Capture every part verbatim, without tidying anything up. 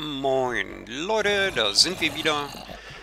Moin Leute, da sind wir wieder.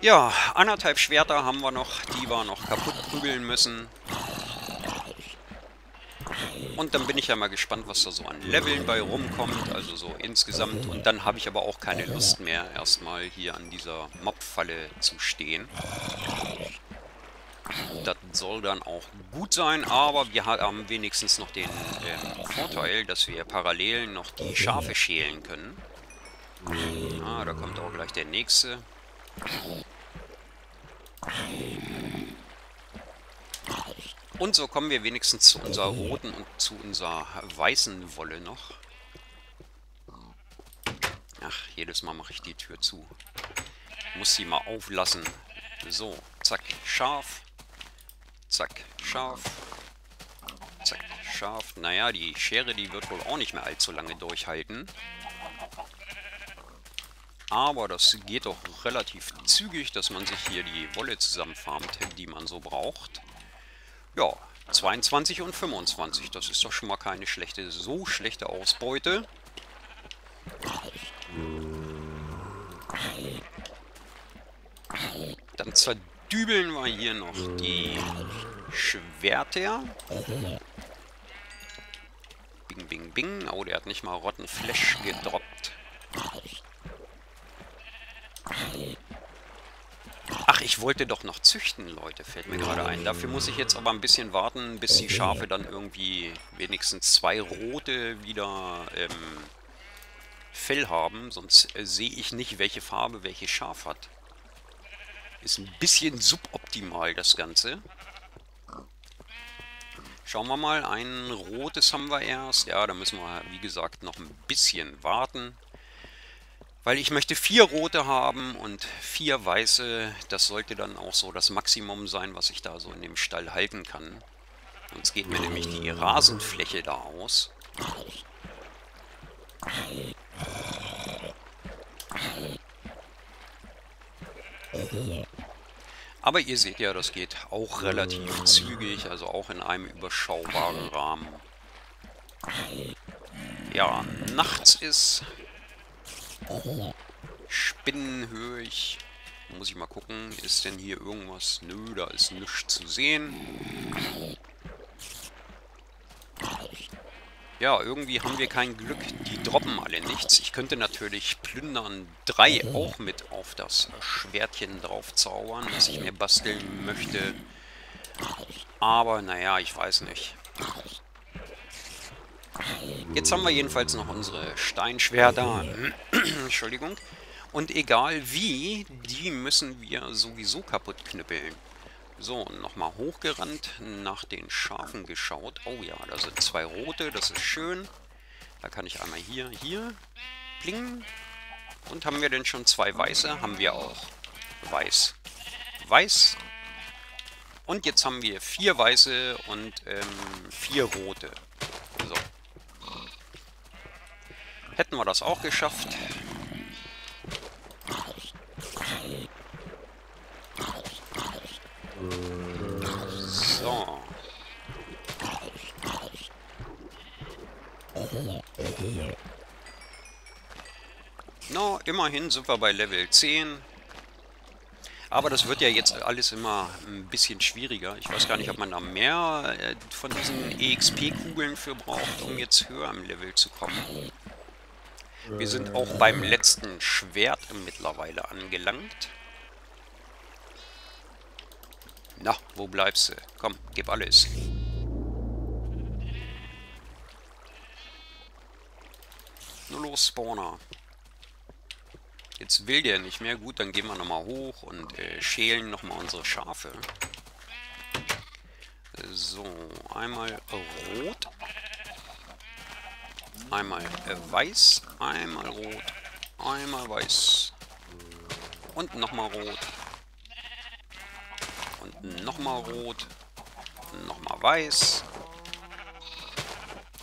Ja, anderthalb Schwerter haben wir noch, die wir noch kaputt prügeln müssen. Und dann bin ich ja mal gespannt, was da so an Leveln bei rumkommt, also so insgesamt. Und dann habe ich aber auch keine Lust mehr, erstmal hier an dieser Mobfalle zu stehen. Das soll dann auch gut sein, aber wir haben wenigstens noch den ähm, Vorteil, dass wir parallel noch die Schafe schälen können. Ah, da kommt auch gleich der nächste. Und so kommen wir wenigstens zu unserer roten und zu unserer weißen Wolle noch. Ach, jedes Mal mache ich die Tür zu. Muss sie mal auflassen. So, zack, scharf. Zack, scharf. Zack, scharf. Naja, die Schere, die wird wohl auch nicht mehr allzu lange durchhalten. Aber das geht doch relativ zügig, dass man sich hier die Wolle zusammenfarmt, die man so braucht. Ja, zweiundzwanzig und fünfundzwanzig, das ist doch schon mal keine schlechte, so schlechte Ausbeute. Dann zerdübeln wir hier noch die Schwerter. Bing, bing, bing. Oh, der hat nicht mal rotten Flash gedroppt. Ach, ich wollte doch noch züchten, Leute, fällt mir gerade ein. Dafür muss ich jetzt aber ein bisschen warten, bis die Schafe dann irgendwie wenigstens zwei rote wieder ähm, Fell haben. Sonst äh, sehe ich nicht, welche Farbe welches Schaf hat. Ist ein bisschen suboptimal, das Ganze. Schauen wir mal, ein rotes haben wir erst. Ja, da müssen wir, wie gesagt, noch ein bisschen warten. Weil ich möchte vier rote haben und vier weiße. Das sollte dann auch so das Maximum sein, was ich da so in dem Stall halten kann. Sonst geht mir nämlich die Rasenfläche da aus. Aber ihr seht ja, das geht auch relativ zügig, also auch in einem überschaubaren Rahmen. Ja, nachts ist... Spinnenhörig. Muss ich mal gucken. Ist denn hier irgendwas? Nö, da ist nichts zu sehen. Ja, irgendwie haben wir kein Glück. Die droppen alle nichts. Ich könnte natürlich Plündern drei auch mit auf das Schwertchen drauf zaubern, das ich mir basteln möchte. Aber naja, ich weiß nicht. Jetzt haben wir jedenfalls noch unsere Steinschwerter. Entschuldigung. Und egal wie, die müssen wir sowieso kaputt knüppeln. So, nochmal hochgerannt, nach den Schafen geschaut. Oh ja, da sind zwei rote, das ist schön. Da kann ich einmal hier, hier, pling. Und haben wir denn schon zwei weiße? Haben wir auch. Weiß. Weiß. Und jetzt haben wir vier weiße und ähm, vier rote. So. Hätten wir das auch geschafft. So. No, immerhin sind wir bei Level zehn. Aber das wird ja jetzt alles immer ein bisschen schwieriger. Ich weiß gar nicht, ob man da mehr von diesen E X P-Kugeln für braucht, um jetzt höher im Level zu kommen. Wir sind auch beim letzten Schwert mittlerweile angelangt. Na, wo bleibst du? Komm, gib alles. Nur los, Spawner. Jetzt will der nicht mehr. Gut, dann gehen wir nochmal hoch und äh, schälen nochmal unsere Schafe. So, einmal rot. Einmal äh, weiß, einmal rot, einmal weiß. Und nochmal rot. Und nochmal rot. Nochmal weiß.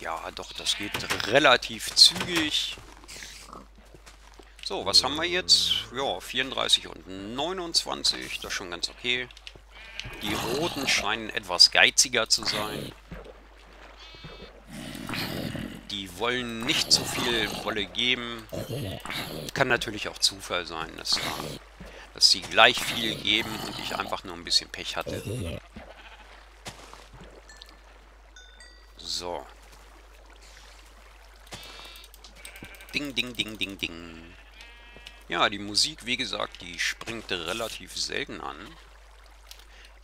Ja, doch, das geht relativ zügig. So, was haben wir jetzt? Ja, vierunddreißig und neunundzwanzig, das ist schon ganz okay. Die roten scheinen etwas geiziger zu sein. die wollen nicht zu viel Wolle geben. Kann natürlich auch Zufall sein, dass, dass sie gleich viel geben und ich einfach nur ein bisschen Pech hatte. So. Ding, ding, ding, ding, ding. Ja, die Musik, wie gesagt, die springt relativ selten an.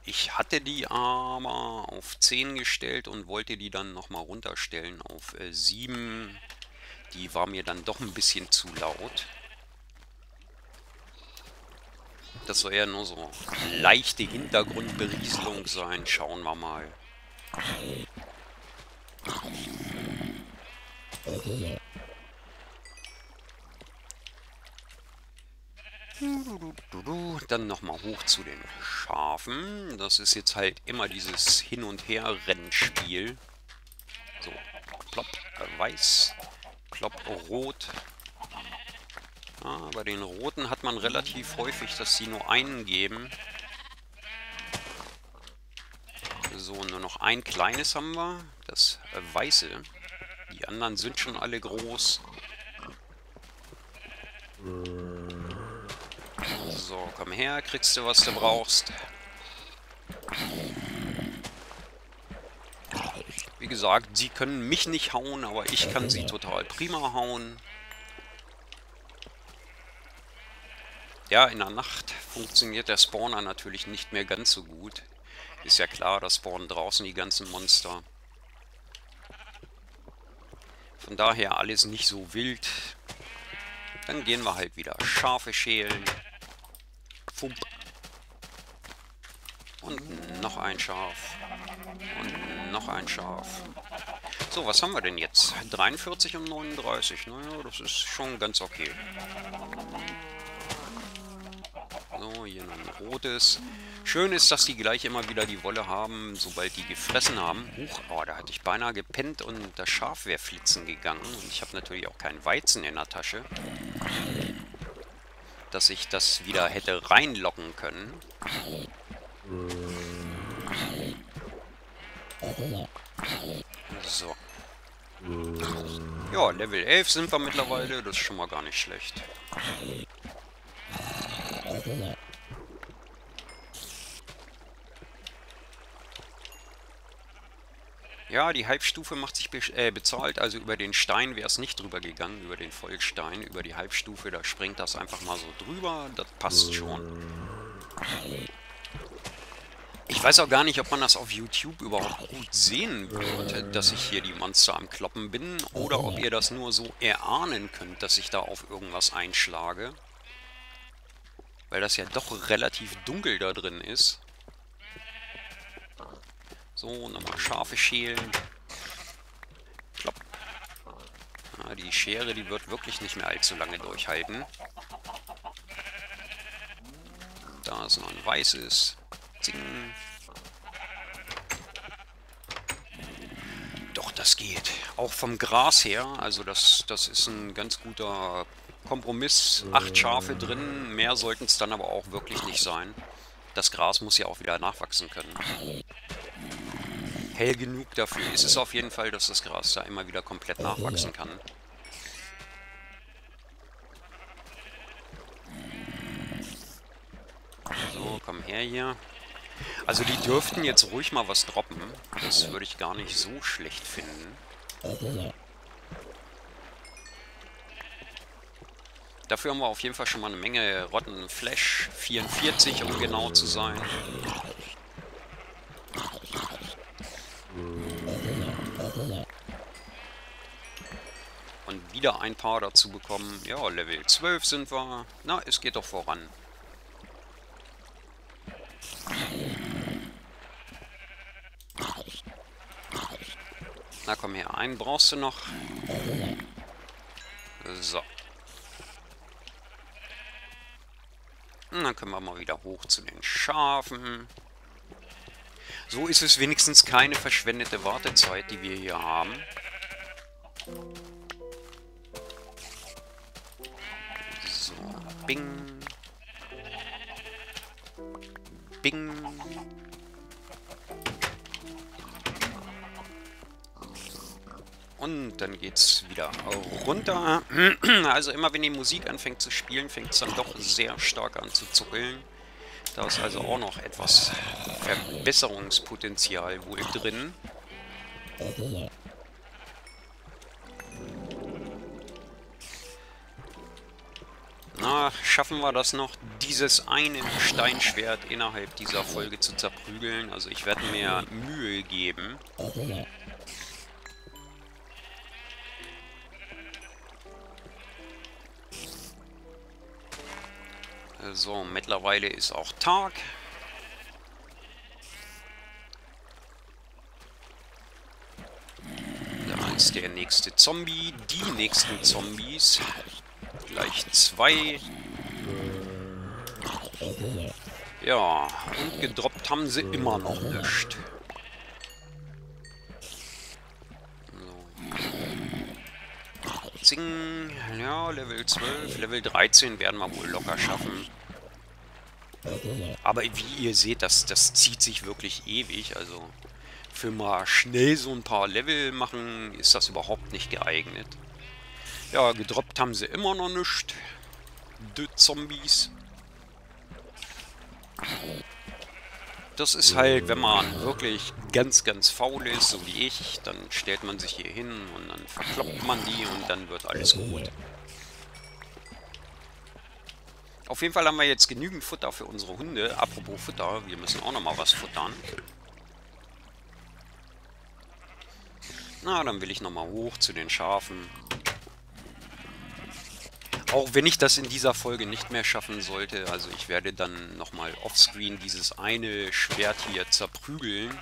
Ich hatte die aber auf zehn gestellt und wollte die dann nochmal runterstellen auf äh, sieben. Die war mir dann doch ein bisschen zu laut. Das soll ja nur so leichte Hintergrundberieselung sein. Schauen wir mal. Dann nochmal hoch zu den Schafen. Das ist jetzt halt immer dieses Hin- und Her-Rennspiel. So, plopp, weiß, plopp, rot. Ah, bei den Roten hat man relativ häufig, dass sie nur einen geben. So, nur noch ein kleines haben wir. Das Weiße. Die anderen sind schon alle groß. So, komm her, kriegst du, was du brauchst. Wie gesagt, sie können mich nicht hauen, aber ich kann sie total prima hauen. Ja, in der Nacht funktioniert der Spawner natürlich nicht mehr ganz so gut. Ist ja klar, da spawnen draußen die ganzen Monster. Von daher alles nicht so wild. Dann gehen wir halt wieder Schafe schälen. Und noch ein Schaf. Und noch ein Schaf. So, was haben wir denn jetzt? dreiundvierzig und neununddreißig. Naja, das ist schon ganz okay. So, hier noch ein rotes. Schön ist, dass die gleich immer wieder die Wolle haben, sobald die gefressen haben. Huch, oh, da hatte ich beinahe gepennt und das Schaf wäre flitzen gegangen. Und ich habe natürlich auch keinen Weizen in der Tasche, dass ich das wieder hätte reinlocken können. So. Ja, Level elf sind wir mittlerweile. Das ist schon mal gar nicht schlecht. Ja, die Halbstufe macht sich be äh, bezahlt, also über den Stein wäre es nicht drüber gegangen, über den Vollstein, über die Halbstufe, da springt das einfach mal so drüber, das passt schon. Ich weiß auch gar nicht, ob man das auf YouTube überhaupt gut sehen wird, dass ich hier die Monster am Kloppen bin, oder ob ihr das nur so erahnen könnt, dass ich da auf irgendwas einschlage. Weil das ja doch relativ dunkel da drin ist. So, nochmal Schafe schälen. Klopp. Ah, die Schere, die wird wirklich nicht mehr allzu lange durchhalten. Da ist noch ein weißes. Zing. Doch, das geht. Auch vom Gras her. Also das, das ist ein ganz guter Kompromiss. Acht Schafe drin. Mehr sollten es dann aber auch wirklich nicht sein. Das Gras muss ja auch wieder nachwachsen können. Hell genug dafür ist es auf jeden Fall, dass das Gras da immer wieder komplett nachwachsen kann. So, komm her hier. Also die dürften jetzt ruhig mal was droppen. Das würde ich gar nicht so schlecht finden. Dafür haben wir auf jeden Fall schon mal eine Menge Rotten Flash. vierundvierzig, um genau zu sein. Und wieder ein paar dazu bekommen. Ja, Level zwölf sind wir. Na, es geht doch voran. Na komm her, einen brauchst du noch. So. Und dann können wir mal wieder hoch zu den Schafen. So ist es wenigstens keine verschwendete Wartezeit, die wir hier haben. So, bing. Bing. Und dann geht's wieder runter. Also immer wenn die Musik anfängt zu spielen, fängt es dann doch sehr stark an zu zuckeln. Da ist also auch noch etwas Verbesserungspotenzial wohl drin. Na, schaffen wir das noch, dieses eine Steinschwert innerhalb dieser Folge zu zerprügeln? Also ich werde mir Mühe geben. So, mittlerweile ist auch Tag. Da ist der nächste Zombie. Die nächsten Zombies. Gleich zwei. Ja, und gedroppt haben sie immer noch nicht. Ja, Level zwölf, Level dreizehn werden wir wohl locker schaffen. Aber wie ihr seht, das, das zieht sich wirklich ewig. Also für mal schnell so ein paar Level machen, ist das überhaupt nicht geeignet. Ja, gedroppt haben sie immer noch nicht. Die Zombies. Das ist halt, wenn man wirklich ganz, ganz faul ist, so wie ich, dann stellt man sich hier hin und dann verkloppt man die und dann wird alles gut. Auf jeden Fall haben wir jetzt genügend Futter für unsere Hunde. Apropos Futter, wir müssen auch nochmal was futtern. Na, dann will ich nochmal hoch zu den Schafen. Auch wenn ich das in dieser Folge nicht mehr schaffen sollte, also ich werde dann nochmal offscreen dieses eine Schwert hier zerprügeln.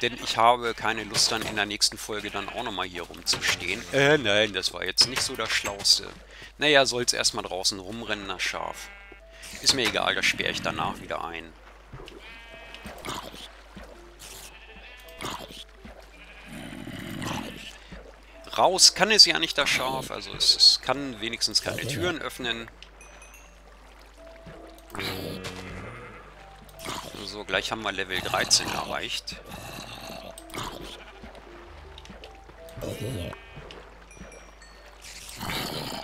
Denn ich habe keine Lust dann in der nächsten Folge dann auch nochmal hier rumzustehen. Äh, nein, das war jetzt nicht so das Schlauste. Naja, soll es erstmal draußen rumrennen, das Schaf. Ist mir egal, das sperre ich danach wieder ein. Raus kann es ja nicht, das Schaf, also es, es kann wenigstens keine Türen öffnen. So, gleich haben wir Level dreizehn erreicht.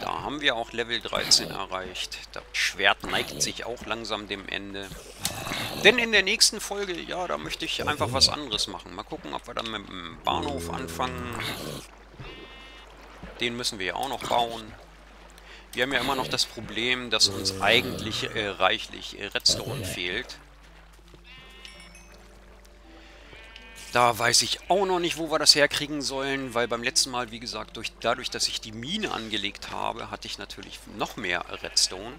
Da haben wir auch Level dreizehn erreicht. Das Schwert neigt sich auch langsam dem Ende. Denn in der nächsten Folge, ja, da möchte ich einfach was anderes machen. Mal gucken, ob wir dann mit dem Bahnhof anfangen. Den müssen wir ja auch noch bauen. Wir haben ja immer noch das Problem, dass uns eigentlich äh, reichlich Redstone fehlt. Da weiß ich auch noch nicht, wo wir das herkriegen sollen, weil beim letzten Mal, wie gesagt, durch, dadurch, dass ich die Mine angelegt habe, hatte ich natürlich noch mehr Redstone.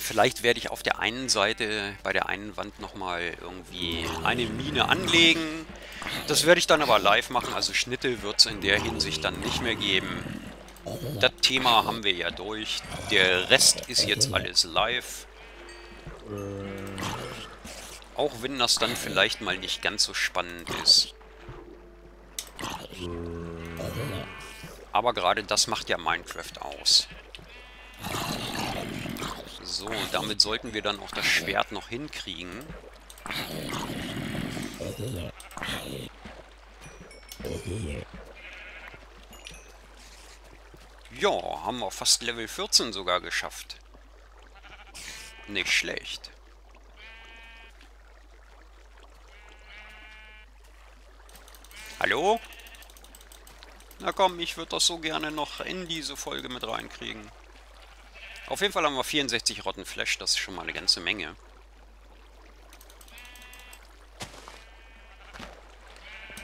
Vielleicht werde ich auf der einen Seite, bei der einen Wand nochmal irgendwie eine Mine anlegen. Das werde ich dann aber live machen, also Schnitte wird es in der Hinsicht dann nicht mehr geben. Das Thema haben wir ja durch. Der Rest ist jetzt alles live. Auch wenn das dann vielleicht mal nicht ganz so spannend ist. Aber gerade das macht ja Minecraft aus. So, damit sollten wir dann auch das Schwert noch hinkriegen. Ja, haben wir fast Level vierzehn sogar geschafft. Nicht schlecht. Hallo? Na komm, ich würde das so gerne noch in diese Folge mit reinkriegen. Auf jeden Fall haben wir vierundsechzig Rotten Flash, das ist schon mal eine ganze Menge.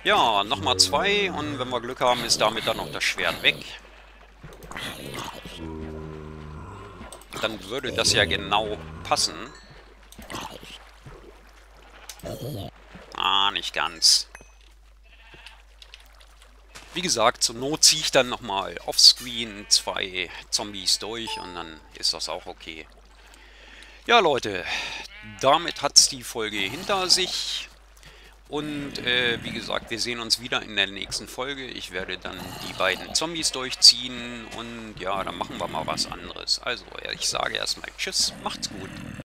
Ja, nochmal zwei und wenn wir Glück haben, ist damit dann noch das Schwert weg. Dann würde das ja genau passen. Ah, nicht ganz. Wie gesagt, zur Not ziehe ich dann nochmal offscreen zwei Zombies durch und dann ist das auch okay. Ja, Leute, damit hat's die Folge hinter sich. Und äh, wie gesagt, wir sehen uns wieder in der nächsten Folge. Ich werde dann die beiden Zombies durchziehen und ja, dann machen wir mal was anderes. Also, ich sage erstmal Tschüss, macht's gut.